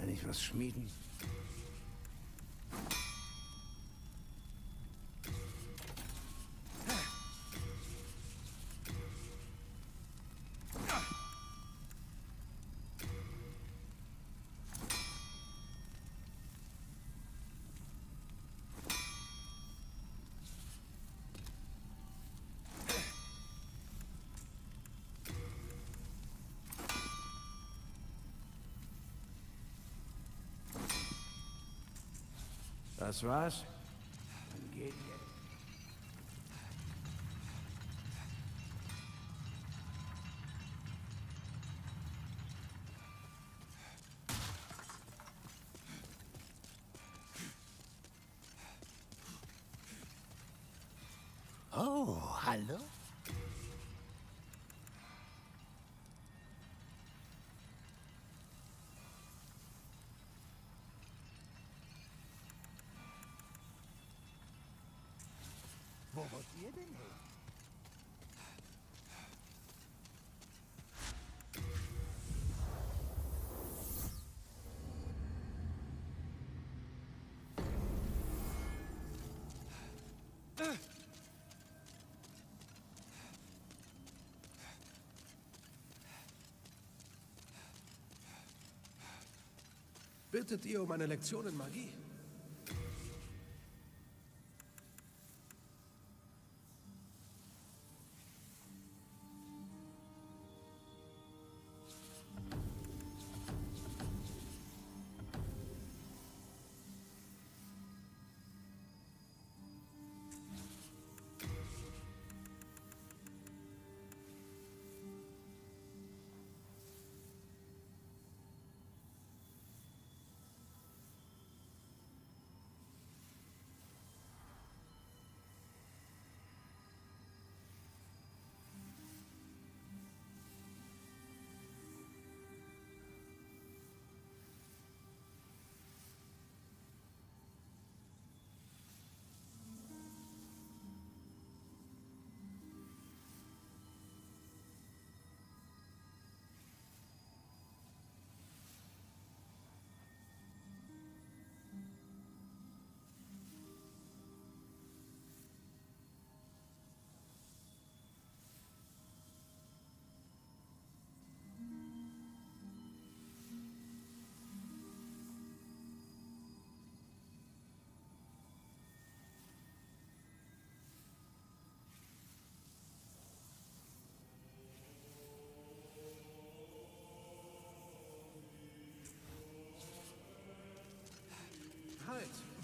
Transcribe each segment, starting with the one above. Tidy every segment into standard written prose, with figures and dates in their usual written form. Wenn ich was schmieden. Das war's? Dann geht jetzt. Oh, hallo? Wo wollt ihr denn hin? Bittet ihr um eine Lektion in Magie?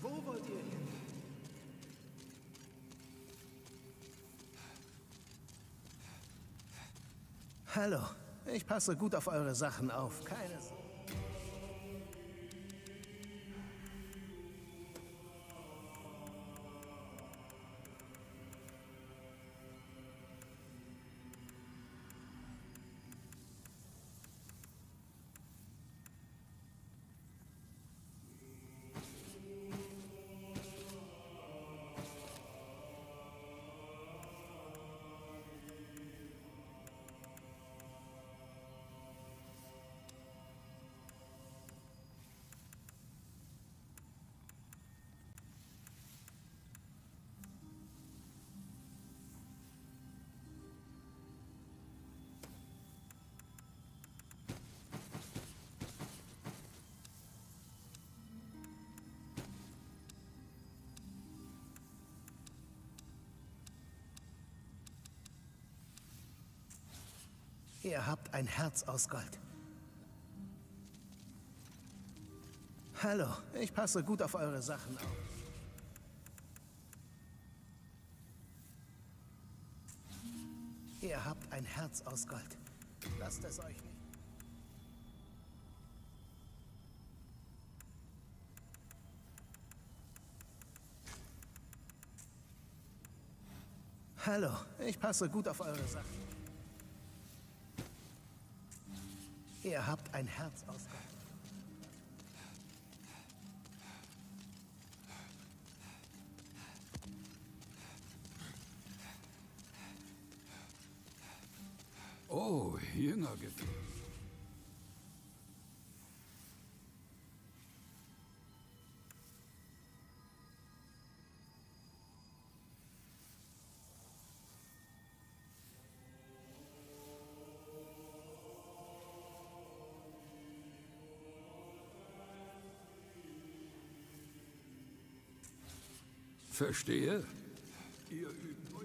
Wo wollt ihr hin? Hallo, ich passe gut auf eure Sachen auf. Keine Sorge. Ihr habt ein Herz aus Gold. Hallo, ich passe gut auf eure Sachen auf. Ihr habt ein Herz aus Gold. Lasst es euch nicht. Hallo, ich passe gut auf eure Sachen. Ihr habt ein Herz aus Gold. Oh, Jünger gefühlt. Verstehe. Ihr übt euch.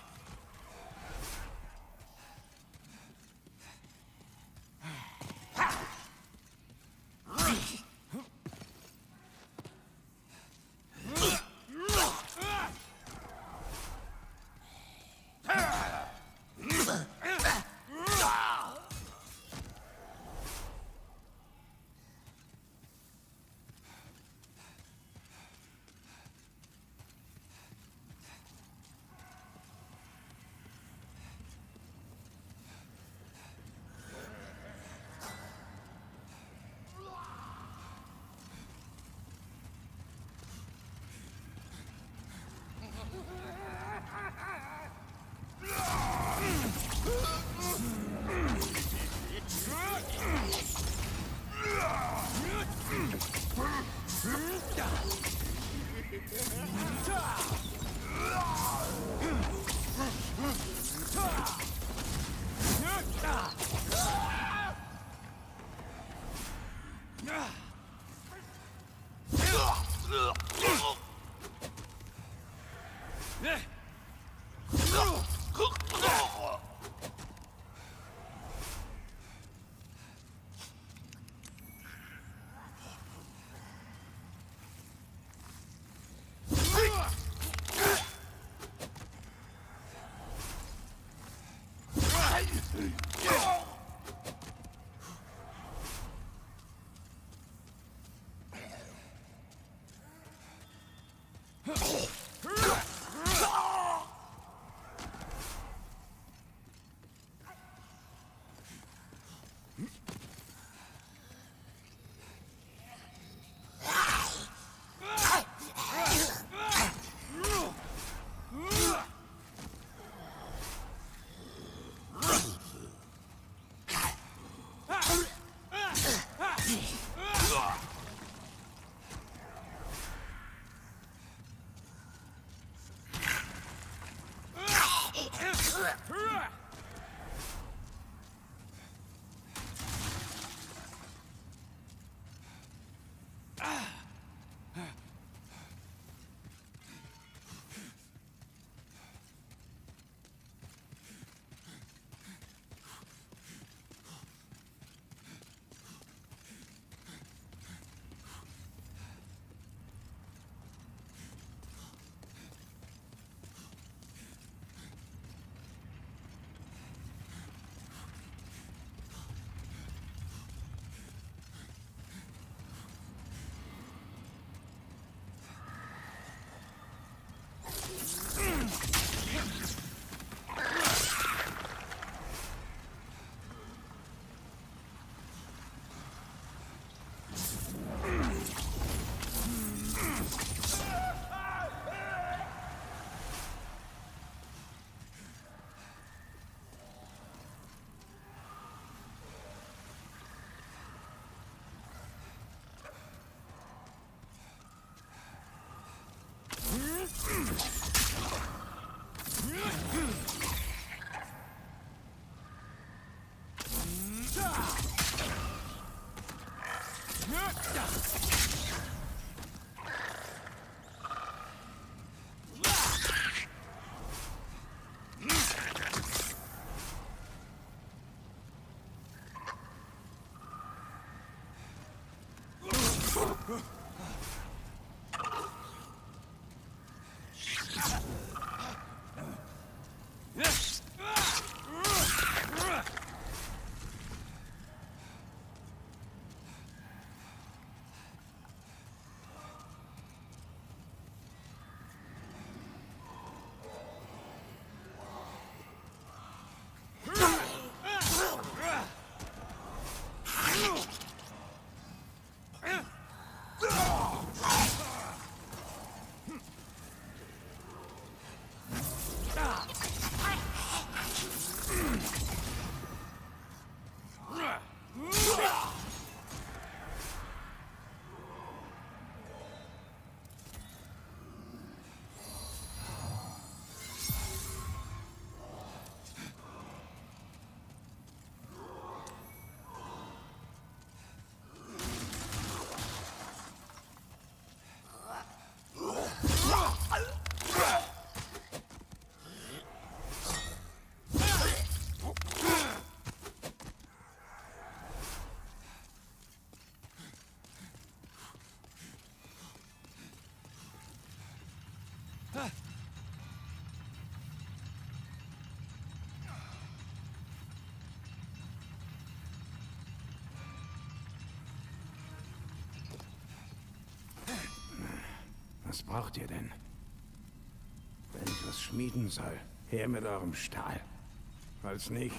Was braucht ihr denn? Wenn ich was schmieden soll, her mit eurem Stahl. Falls nicht...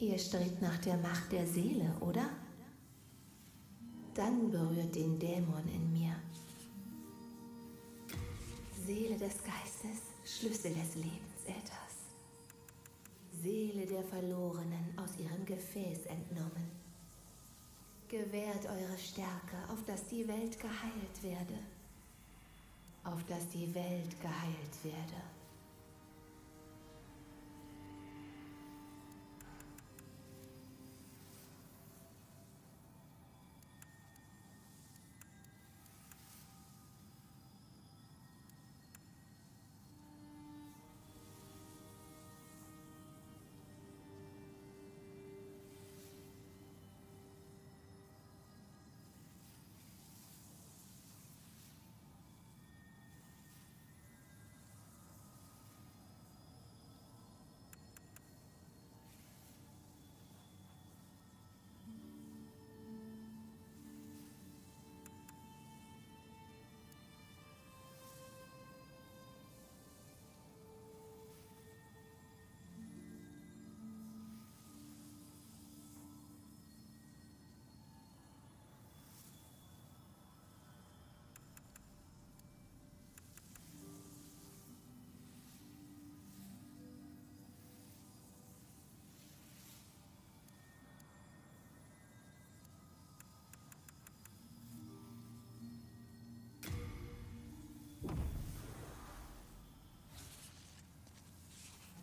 Ihr strebt nach der Macht der Seele, oder? Dann berührt den Dämon in mir. Seele des Geistes, Schlüssel des Lebens, Ethos. Seele der Verlorenen, aus ihrem Gefäß entnommen. Gewährt eure Stärke, auf dass die Welt geheilt werde. Auf dass die Welt geheilt werde.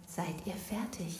Seid ihr fertig?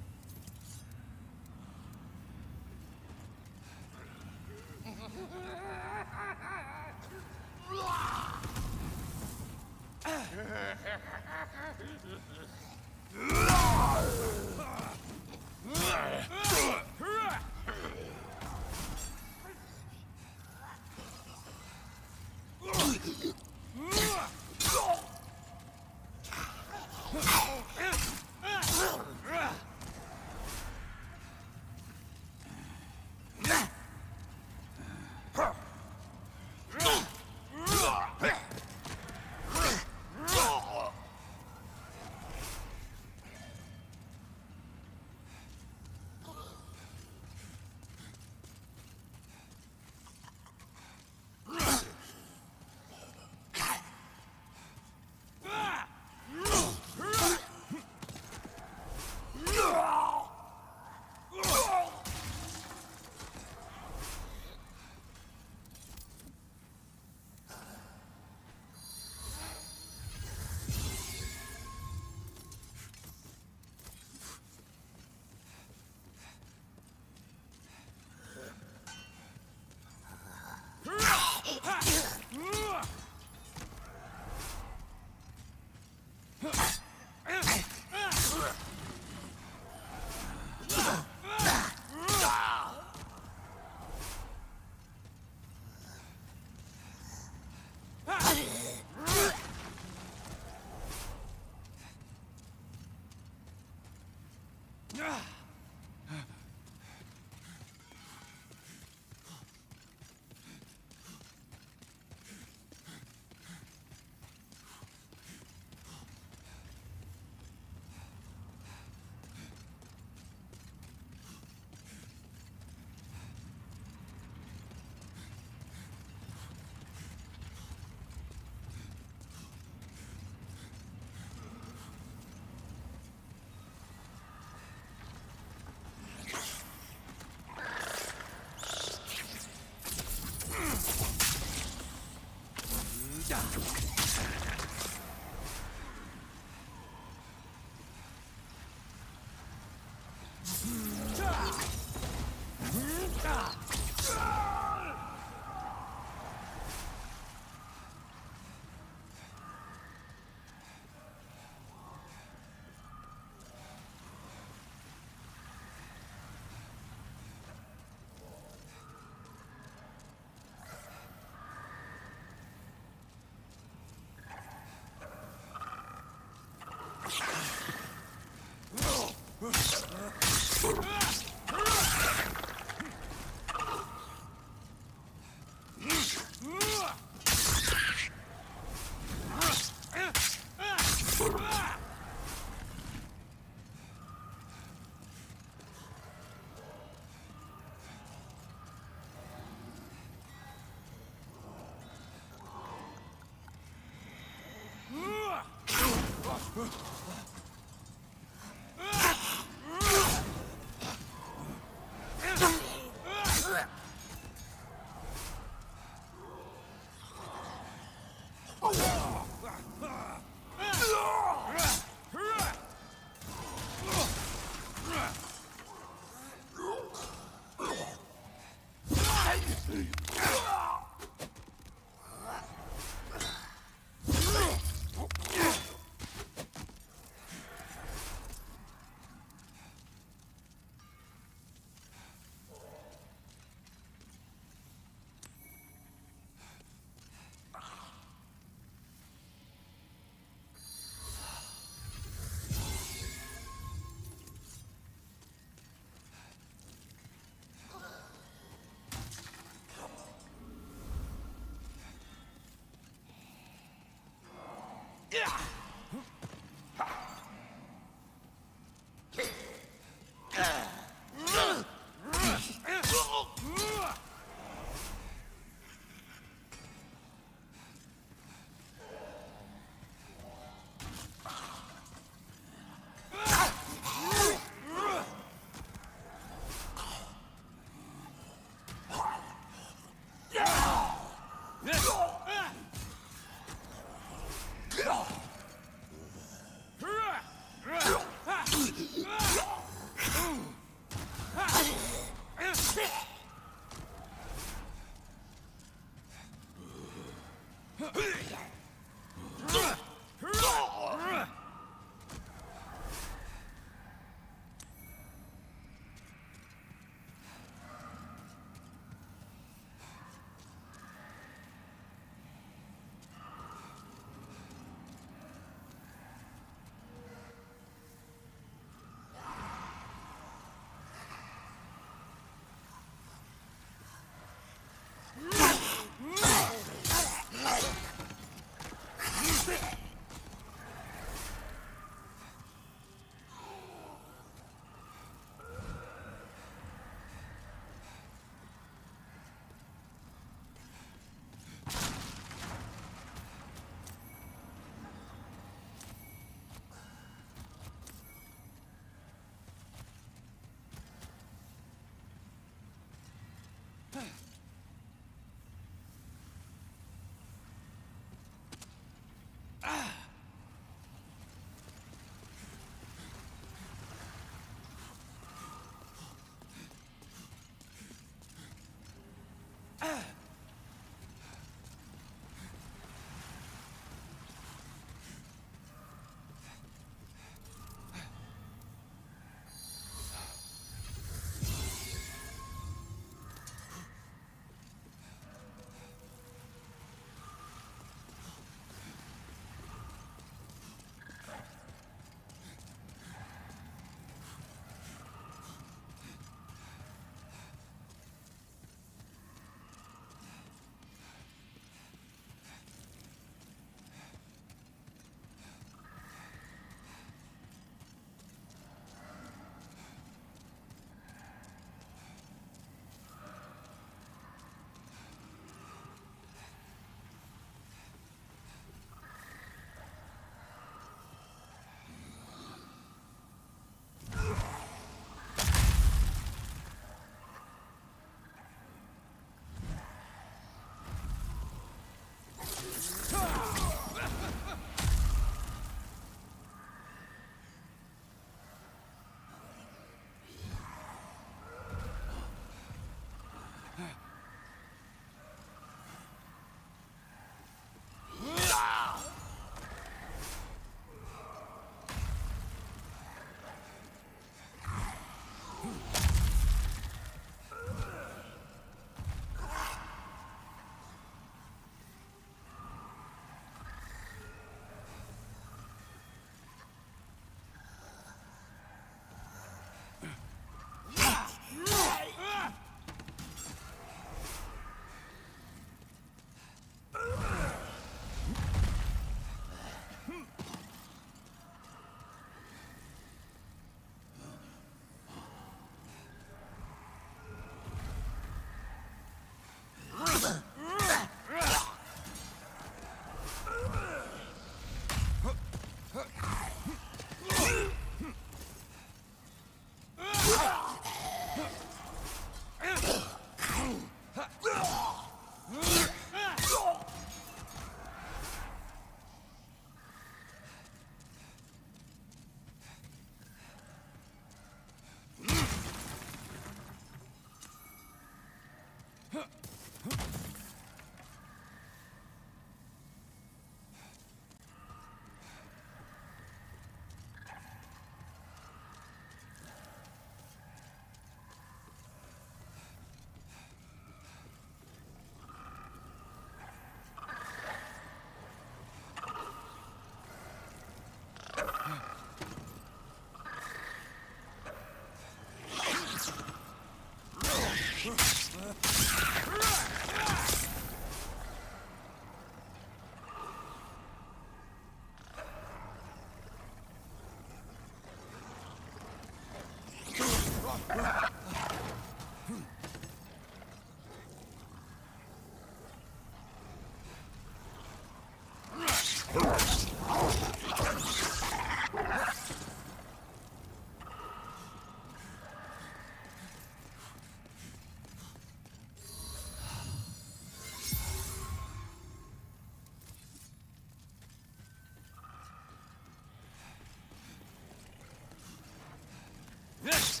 Yes!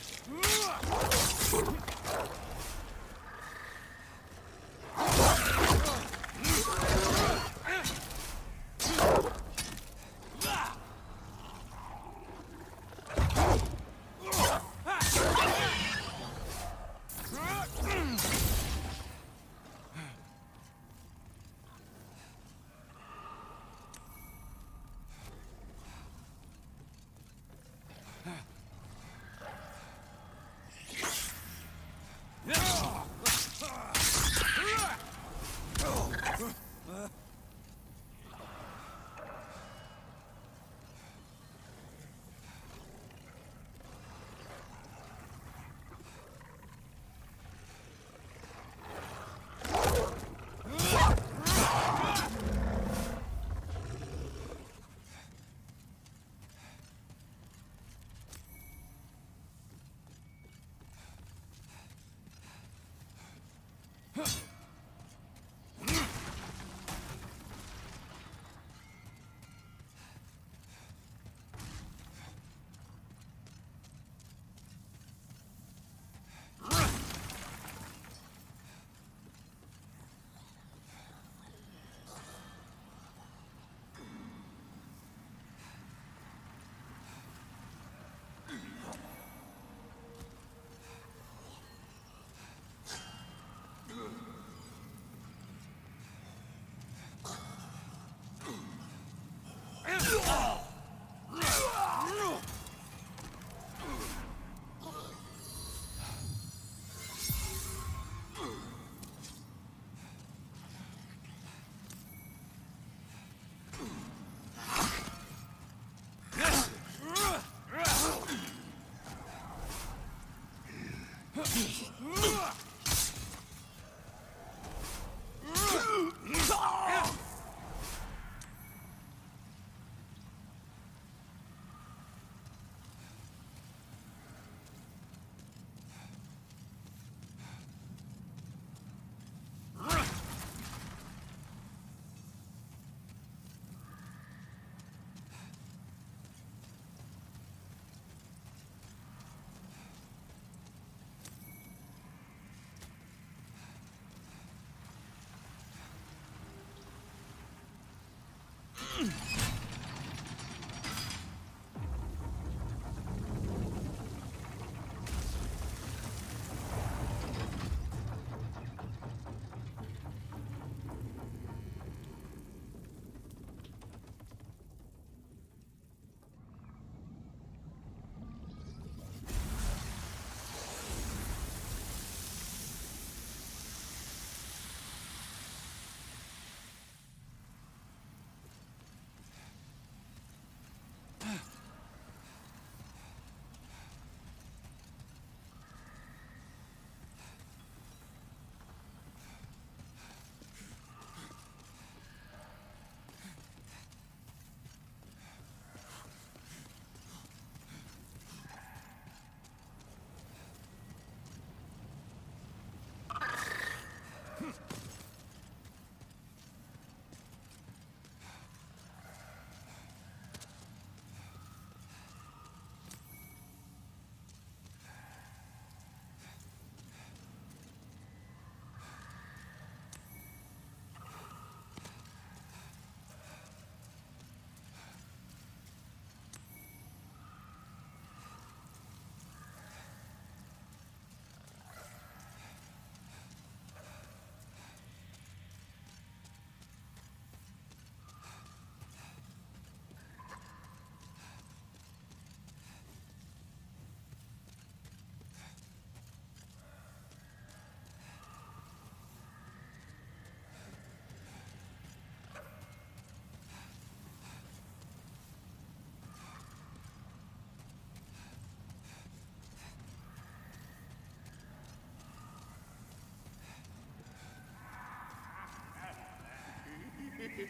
Kann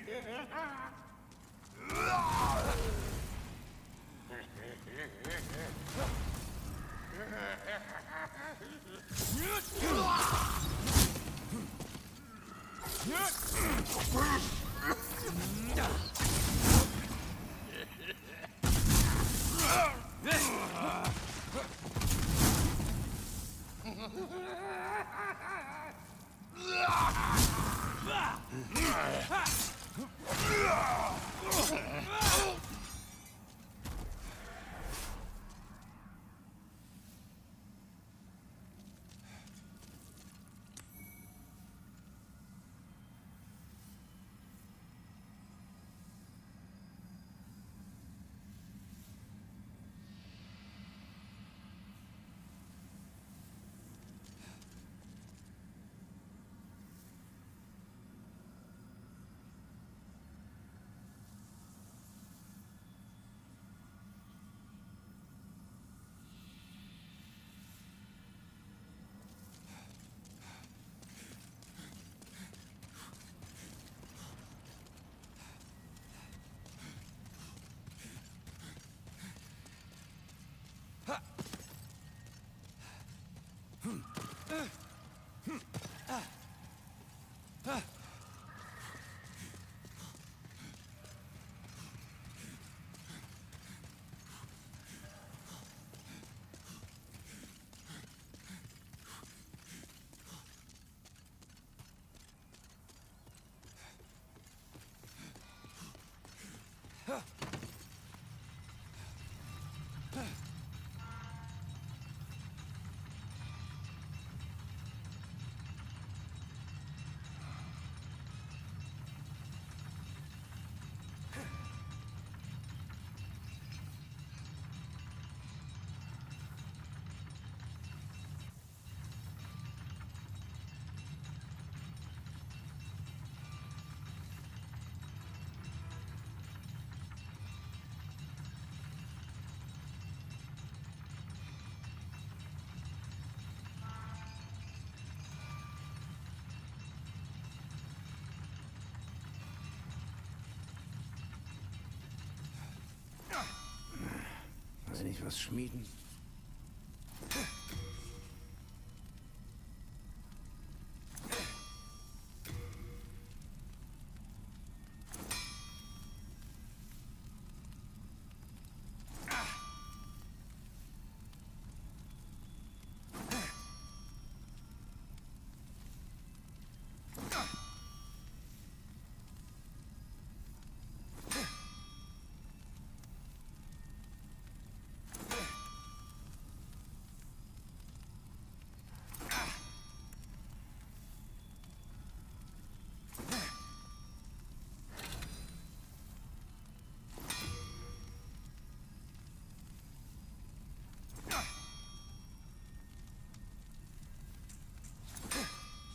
ich was schmieden?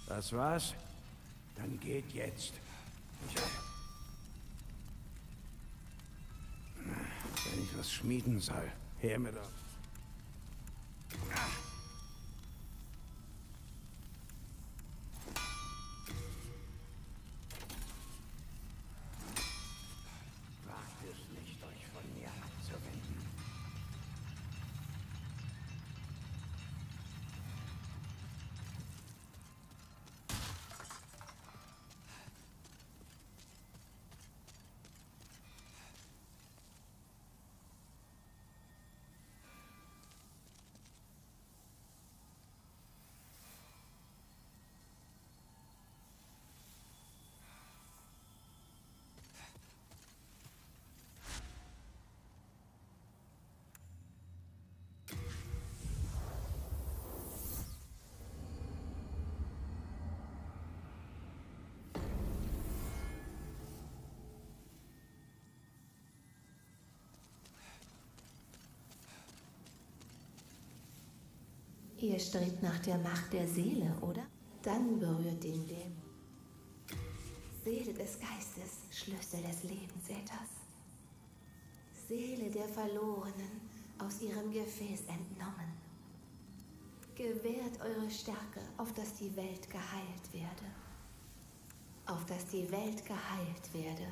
Das war's? Dann geht jetzt. Wenn ich was schmieden soll, her mit ab. Ihr strebt nach der Macht der Seele, oder? Dann berührt den Dämon. Seele des Geistes, Schlüssel des Lebensäthers. Seele der Verlorenen, aus ihrem Gefäß entnommen. Gewährt eure Stärke, auf dass die Welt geheilt werde. auf dass die Welt geheilt werde.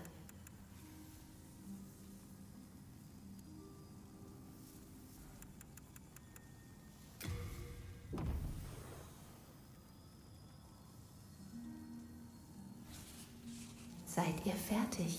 Seid ihr fertig?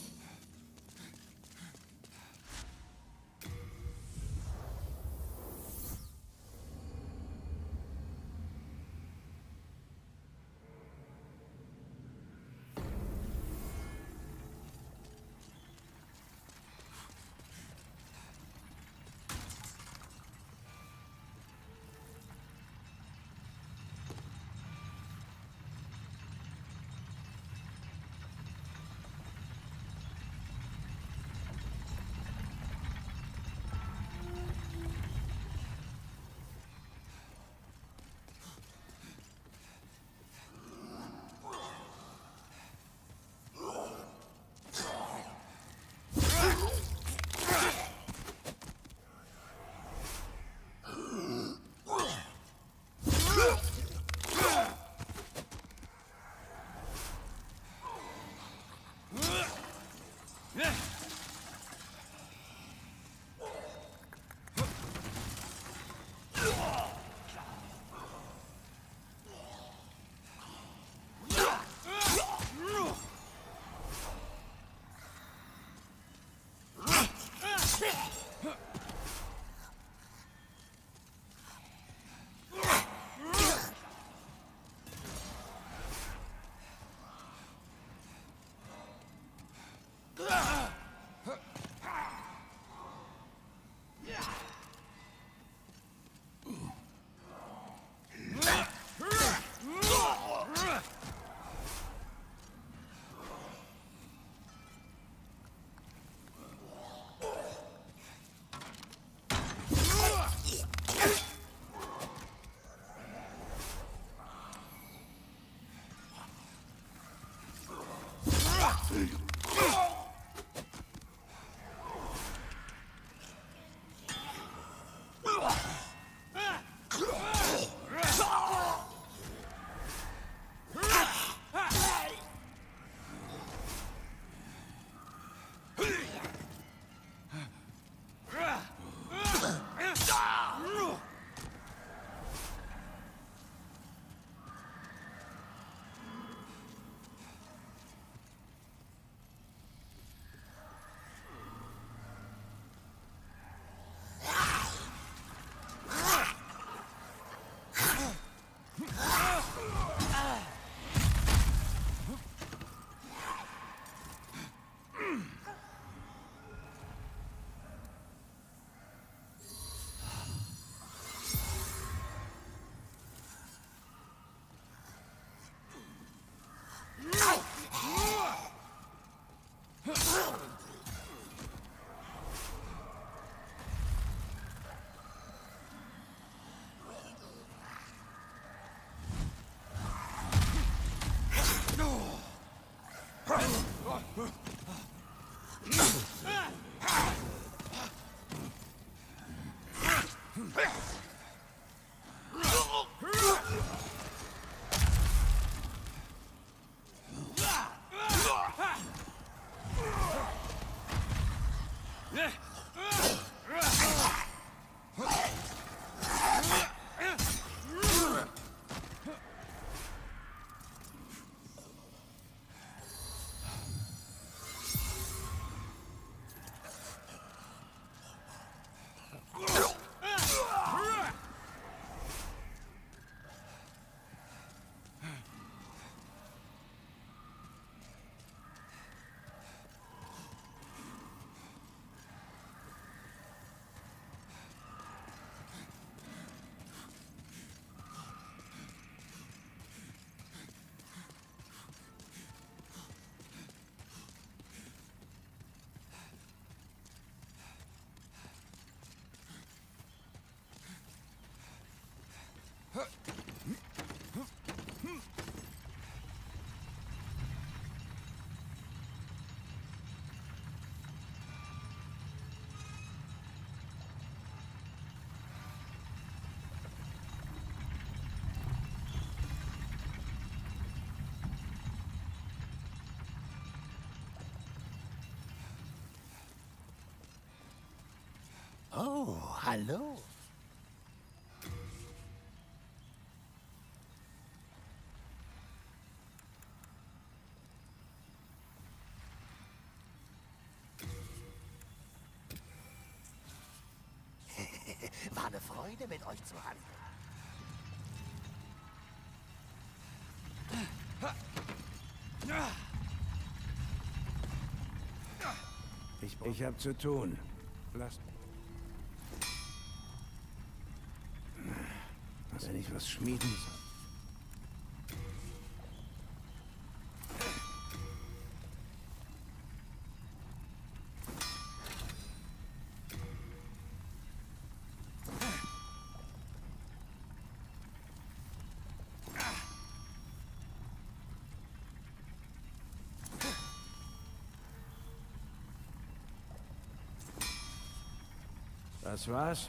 Oh, hallo. War eine Freude, mit euch zu handeln. Ich hab zu tun. Lasst. Wenn ich was schmieden soll. Das war's.